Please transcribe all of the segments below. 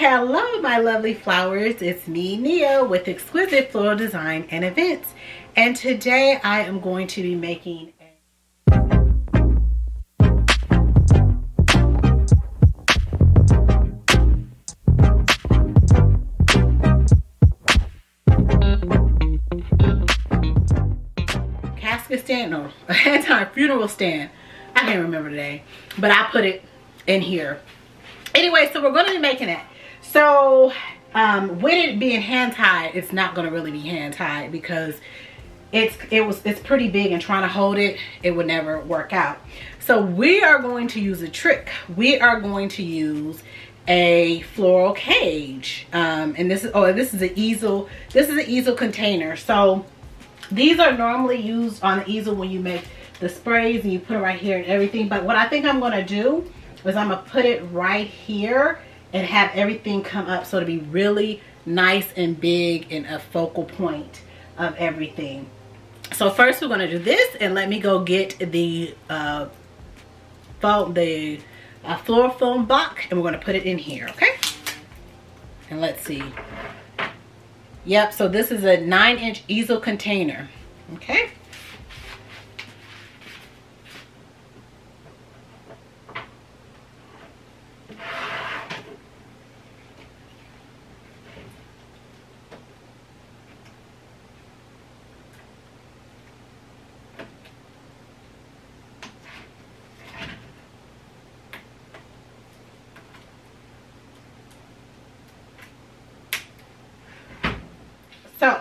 Hello my lovely flowers, it's me Nia with Exquisite Floral Design and Events, and today I am going to be making a casket stand, no, a anti-funeral stand. I can't remember today, but I put it in here. Anyway, so we're going to be making that. So with it being hand tied, it's not going to really be hand tied because it's pretty big, and trying to hold it would never work out. So we are going to use a trick. We are going to use a floral cage, and this is an easel. This is an easel container. So these are normally used on the easel when you make the sprays and you put it right here and everything. But what I think I'm going to do is I'm gonna put it right here and have everything come up, so to be really nice and big and a focal point of everything. So first we're gonna do this, and let me go get the floral foam block, and we're gonna put it in here, okay? And let's see. Yep, so this is a 9-inch easel container, okay? So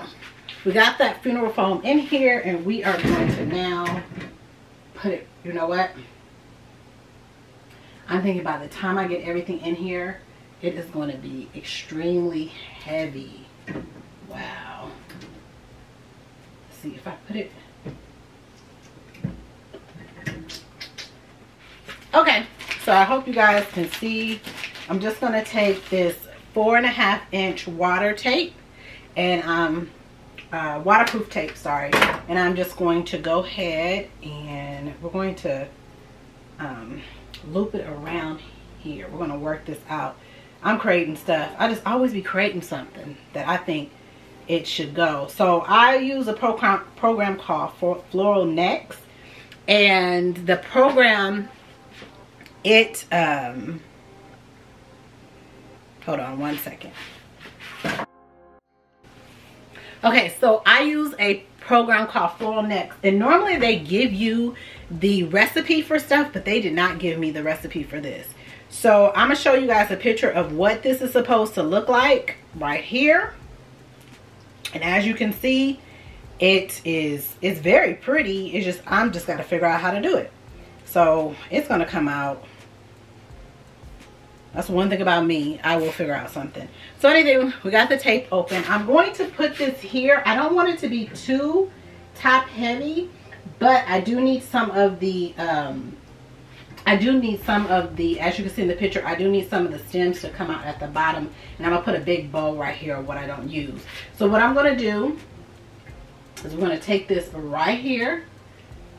we got that funeral foam in here, and we are going to now put it, you know what? I'm thinking by the time I get everything in here, it is going to be extremely heavy. Wow. Let's see if I put it. Okay, so I hope you guys can see. I'm just going to take this 4.5-inch water tape. And waterproof tape, sorry. And I'm just going to go ahead and we're going to loop it around here. We're gonna work this out. I'm creating stuff. I just always be creating something that I think it should go. So I use a program called Floral Next, and the program, it, hold on one second. Okay, so I use a program called Floral Next, and normally they give you the recipe for stuff, but they did not give me the recipe for this. So I'm gonna show you guys a picture of what this is supposed to look like right here. And as you can see, it's very pretty. It's just, I'm just gotta figure out how to do it. So it's gonna come out. That's one thing about me, I will figure out something. So anyway, we got the tape open. I'm going to put this here. I don't want it to be too top heavy, but I do need some of the, as you can see in the picture, I do need some of the stems to come out at the bottom. And I'm gonna put a big bow right here of what I don't use. So what I'm gonna do is we're gonna take this right here.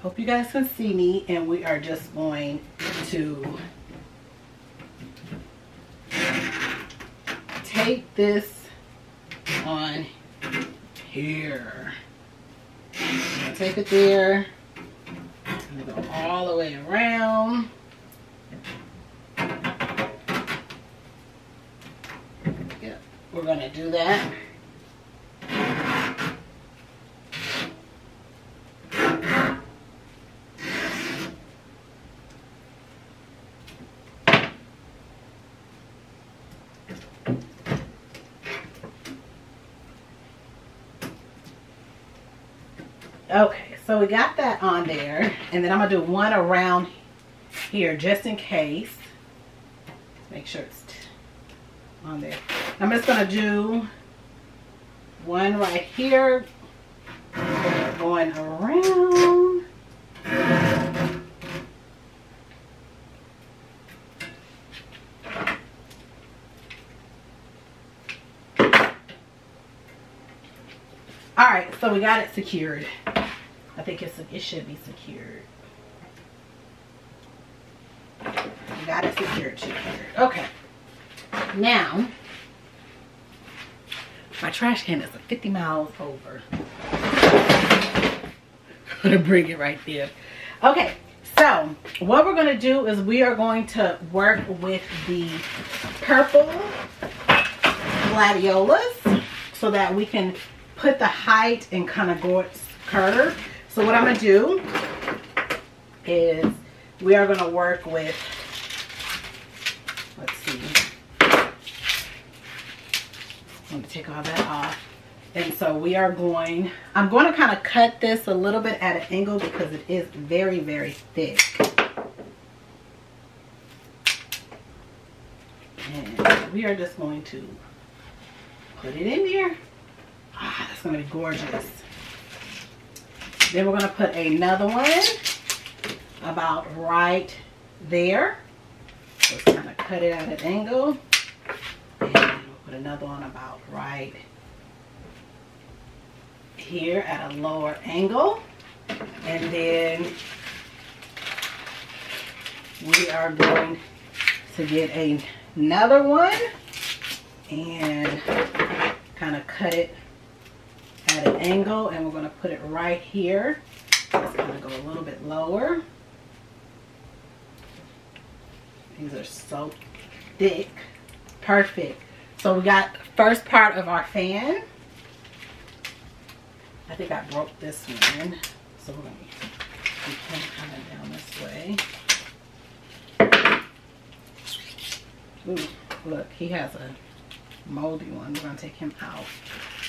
Hope you guys can see me. And we are just going to take this on here. I'm gonna take it there. I'm gonna go all the way around. Yep, we're gonna do that. Okay, so we got that on there, and then I'm gonna do one around here just in case. Make sure it's on there. I'm just gonna do one right here, going around. All right, so we got it secured. I think it should be secured. You got it secured. Okay. Now, My trash can is like 50 miles over. I'm gonna bring it right there. Okay, so what we're gonna do is we are going to work with the purple gladiolus so that we can put the height and kind of gorgeous curve. So what I'm gonna do is we are gonna work with, let's see, I'm going to take all that off. And so we are going, I'm going to kind of cut this a little bit at an angle because it is very, very thick. And we are just going to put it in there. Ah, that's going to be gorgeous. Then we're going to put another one about right there. Just kind of cut it at an angle. Put another one about right here at a lower angle, and then we are going to get another one and kind of cut it at an angle, and we're going to put it right here. It's going to go a little bit lower. These are so thick. Perfect. So we got the first part of our fan. I think I broke this one. So let me come kind of down this way. Ooh, look, he has a moldy one. We're gonna take him out.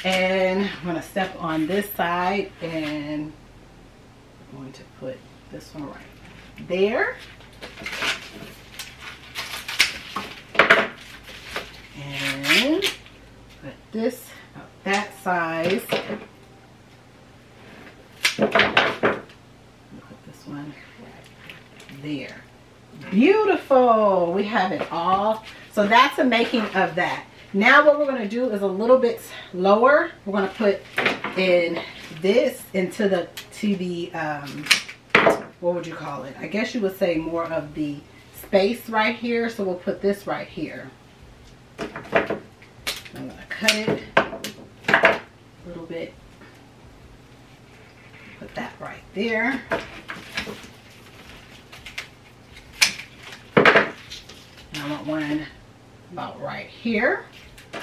And I'm gonna step on this side and I'm going to put this one right there. And put this about that size. Put this one right there. Beautiful. We have it all. So that's the making of that. Now what we're going to do is a little bit lower. We're going to put in this into the what would you call it? I guess you would say more of the space right here. So we'll put this right here. I'm going to cut it a little bit, put that right there, and I want one about right here, you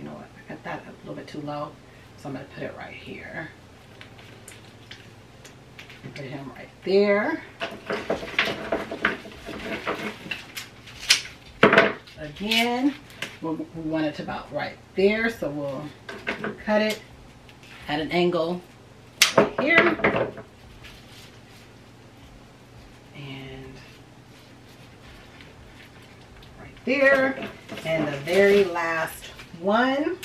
know what, I got that a little bit too low, so I'm going to put it right here, put him right there. Again, we want it about right there, so we'll cut it at an angle right here. And right there. And the very last one.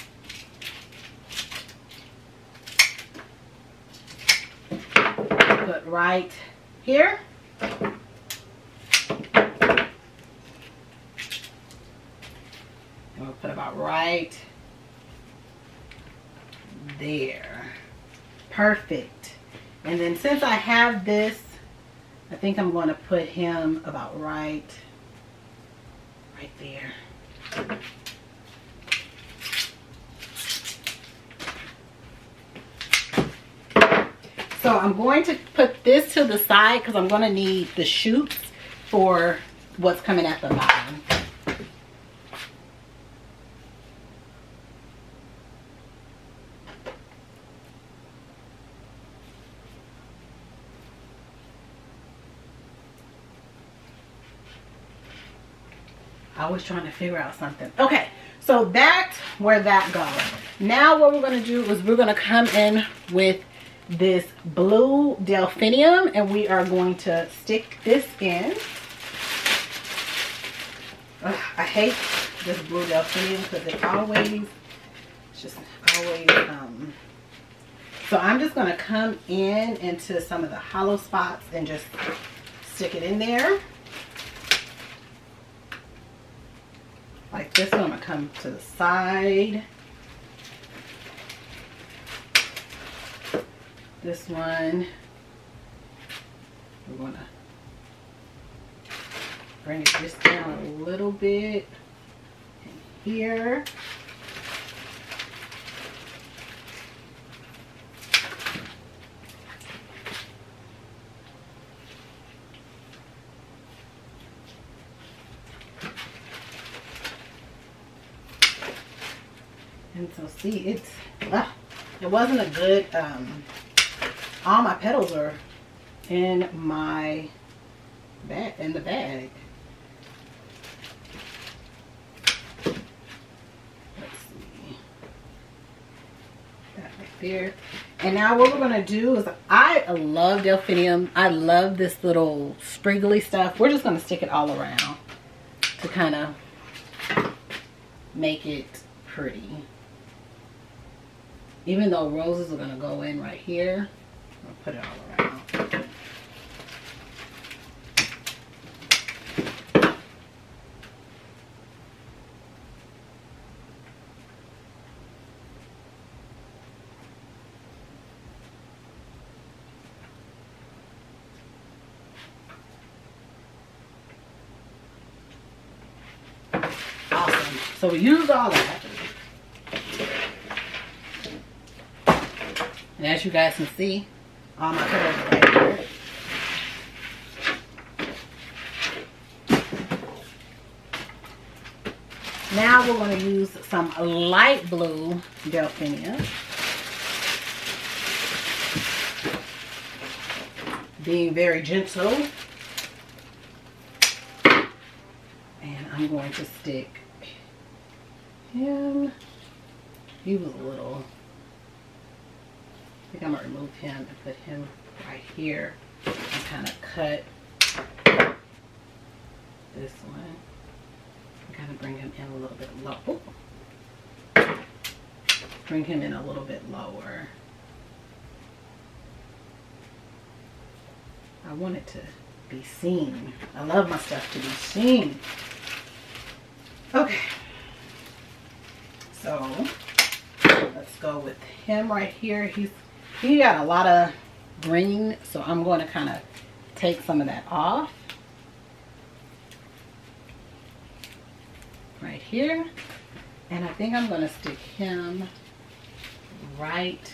Put right here. We'll put about right there. Perfect. And then since I have this, I think I'm going to put him about right there. So I'm going to put this to the side because I'm going to need the shoots for what's coming at the bottom. I was trying to figure out something. Okay, so that's where that goes. Now what we're going to do is we're going to come in with this blue delphinium and we are going to stick this in. Ugh, I hate this blue delphinium because it always, it's just always, so I'm just going to come in into some of the hollow spots and just stick it in there. Like this one, I'm going to come to the side. This one, we're going to bring this down a little bit here. And so see, it's it wasn't a good all my petals are in my bag, in the bag. Let's see. That right there. And now what we're gonna do is, I love delphinium. I love this little spriggly stuff. We're just gonna stick it all around to kind of make it pretty. Even though roses are gonna go in right here, I'm gonna put it all around. Awesome. So we used all that. And as you guys can see, all my colors are right here. Now we're going to use some light blue delphinium, being very gentle. And I'm going to stick him. He was a little... I think I'm gonna remove him and put him right here and kind of cut this one. I'm gonna bring him in a little bit low. Ooh. Bring him in a little bit lower. I want it to be seen. I love my stuff to be seen. Okay. So let's go with him right here. He got a lot of green, so I'm going to kind of take some of that off right here. And I think I'm going to stick him right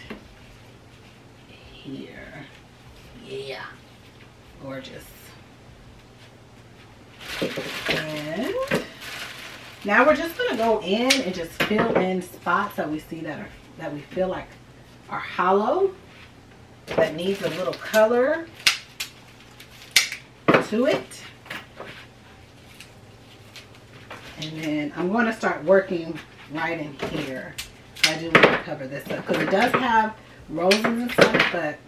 here. Yeah, gorgeous. And now we're just going to go in and just fill in spots that we see that we feel like are hollow, that needs a little color to it. And then I'm going to start working right in here. I do want to cover this up because it does have roses and stuff, but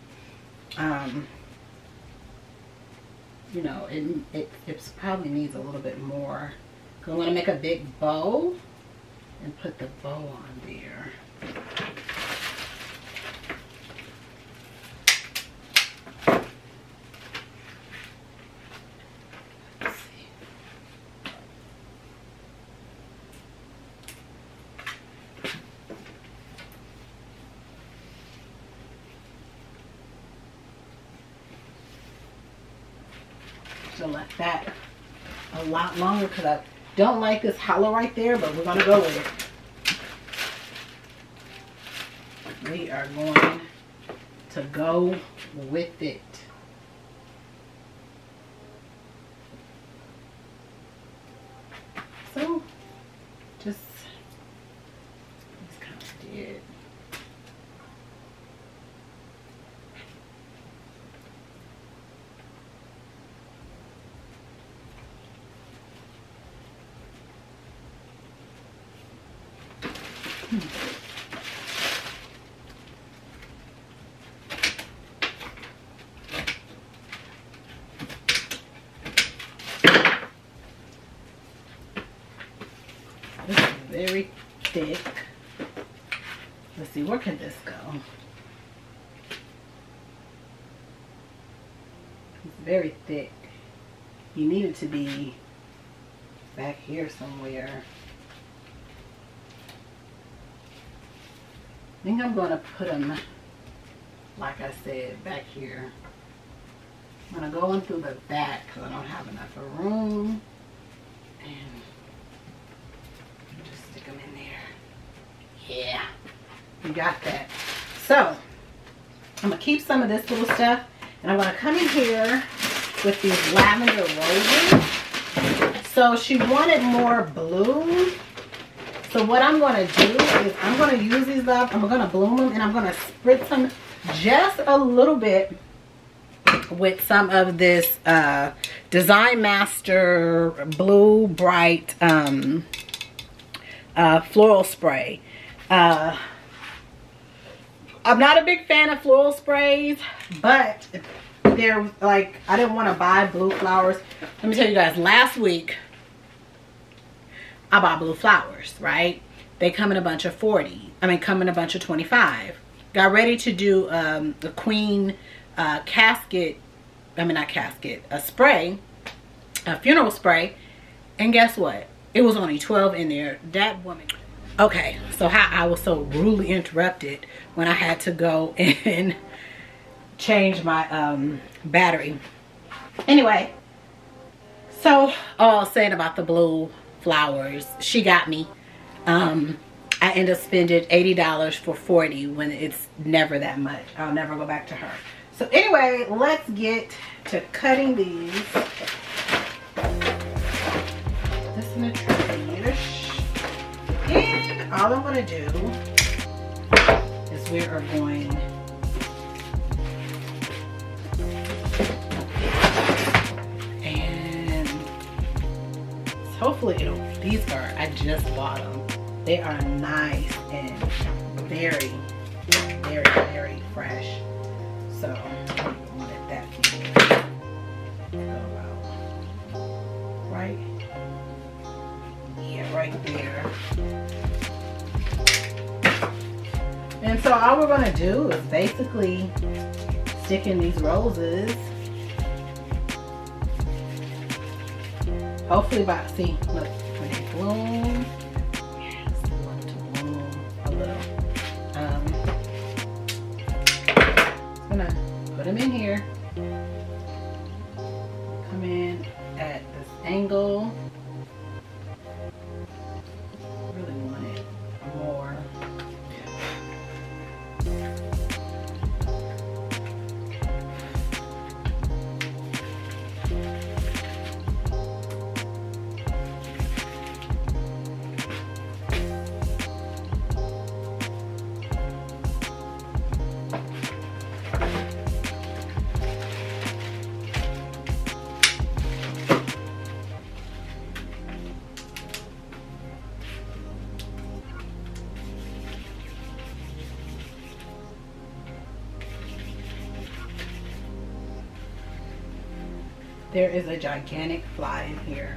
you know, it probably needs a little bit more. I'm going to make a big bow and put the bow on there. Let that a lot longer because I don't like this hollow right there, but we're going to go with it. We are going to go with it. So just kind of did. This is very thick. Let's see, where can this go? It's very thick. You need it to be back here somewhere. I think I'm going to put them, like I said, back here. I'm going to go in through the back because I don't have enough room. some of this little stuff, and I'm going to come in here with these lavender roses. So she wanted more blue. So what I'm going to do is I'm going to use these up. I'm going to bloom them, and I'm going to spritz them just a little bit with some of this Design Master Blue Bright floral spray. I'm not a big fan of floral sprays, but they're like, I didn't want to buy blue flowers. Let me tell you guys, last week I bought blue flowers, right? They come in a bunch of 40. I mean, come in a bunch of 25. Got ready to do the queen a funeral spray, and guess what? It was only 12 in there. That woman. Okay, so how I was so rudely interrupted when I had to go and change my battery. Anyway, so saying about the blue flowers, she got me. I ended up spending $80 for 40 when it's never that much. I'll never go back to her. So anyway, let's get to cutting these. This in a trash. And all I'm going to do is we are going and hopefully it'll, these are, I just bought them. They are nice and very, very, very fresh. So let that go out, right? Yeah, right there. And so all we're gonna do is basically stick in these roses. Hopefully by, see, look, when they bloom, yes, we want to bloom a little. Put them in here, come in at this angle. Really want it more. There is a gigantic fly in here.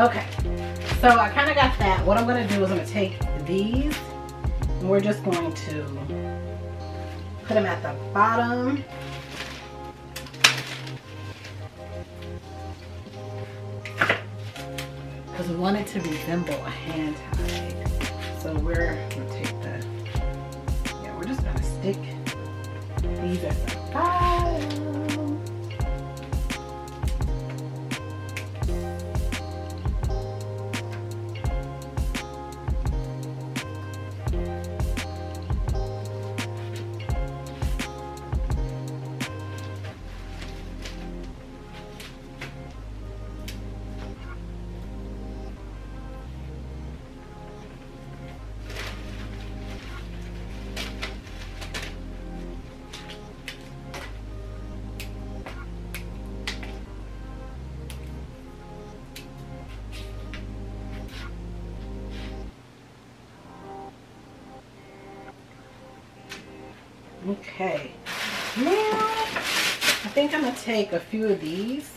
Okay, so I kind of got that. What I'm going to do is I'm going to take these, and we're just going to put them at the bottom. Because we want it to resemble a hand tie. So we're going to take the, yeah, we're just going to stick these at the bottom. Okay, now I think I'm gonna take a few of these.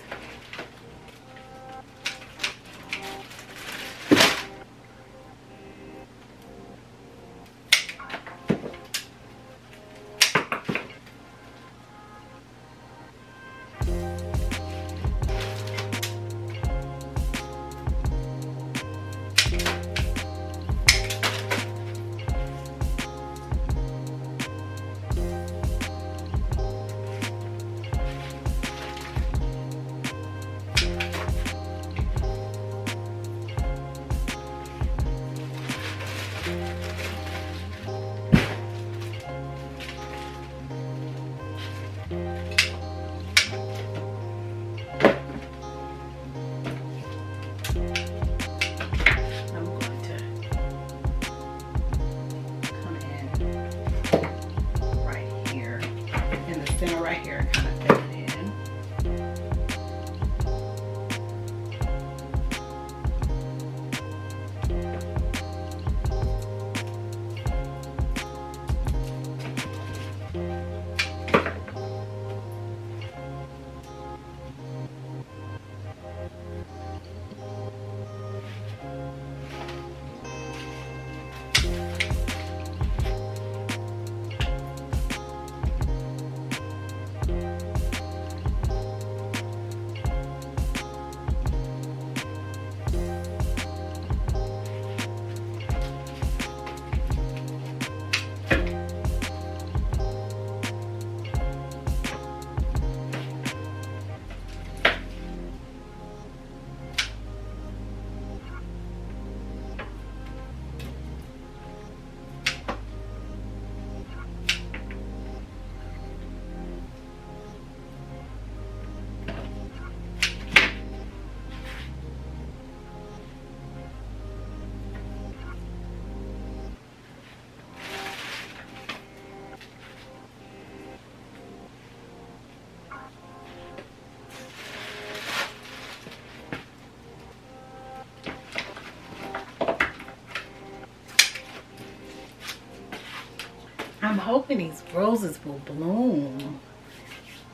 I'm hoping these roses will bloom.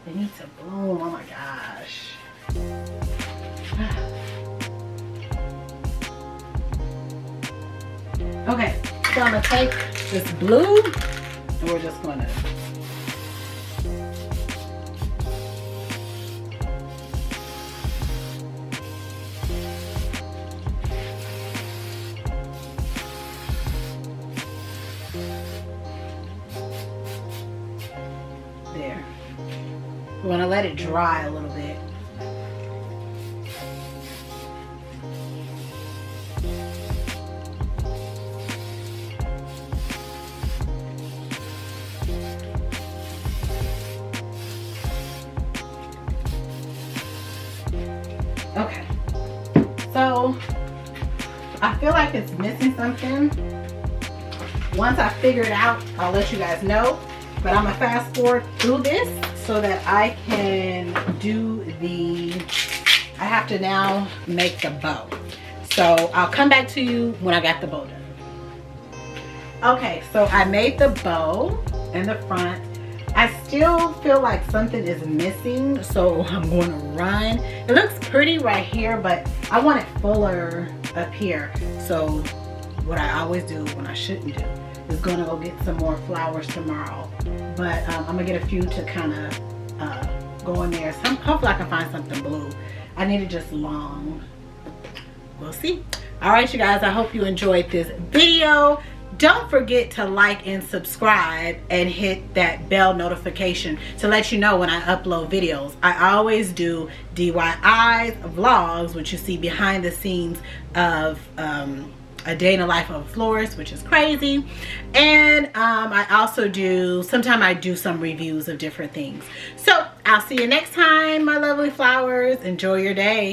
They need to bloom. Oh my gosh. Okay, so I'm gonna take this blue and we're just gonna let it dry a little bit. Okay, so I feel like it's missing something. Once I figure it out, I'll let you guys know, but I'm gonna fast forward through this so that I can do the, I have to now make the bow. So I'll come back to you when I got the bow done. Okay, so I made the bow in the front. I still feel like something is missing, so I'm going to run. It looks pretty right here, but I want it fuller up here. So what I always do when I shouldn't do is gonna go get some more flowers tomorrow, but I'm gonna get a few to kind of go in there. Hopefully I can find something blue. I need it just long. We'll see. All right, you guys, I hope you enjoyed this video. Don't forget to like and subscribe and hit that bell notification to let you know when I upload videos. I always do DIY vlogs, which you see behind the scenes of a day in the life of a florist, which is crazy, and I also do, sometimes I do some reviews of different things. So I'll see you next time, my lovely flowers. Enjoy your day.